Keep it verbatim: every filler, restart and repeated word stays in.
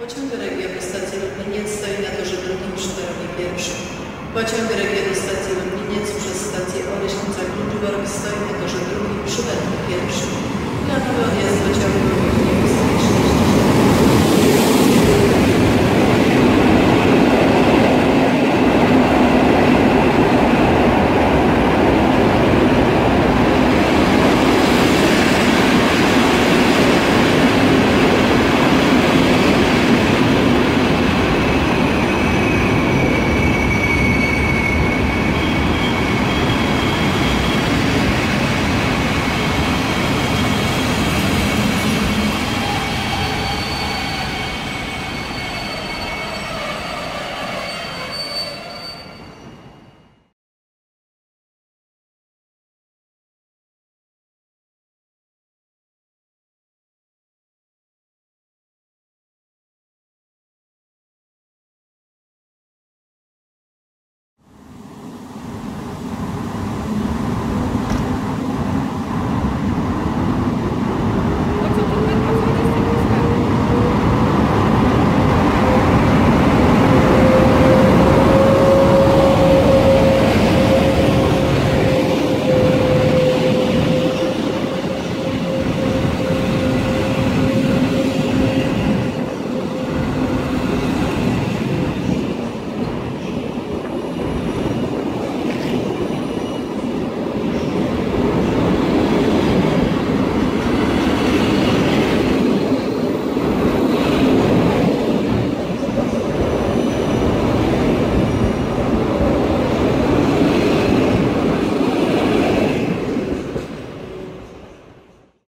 Pociąg Regia do stacji Lubliniec stoi na torze drugim i sztorowym pierwszym. Pociąg Regia do stacji Lubliniec przez stację Oleśnica Kluczbork stoi na torze drugim przy wędku pierwszym. Na nowy odjazd pociągu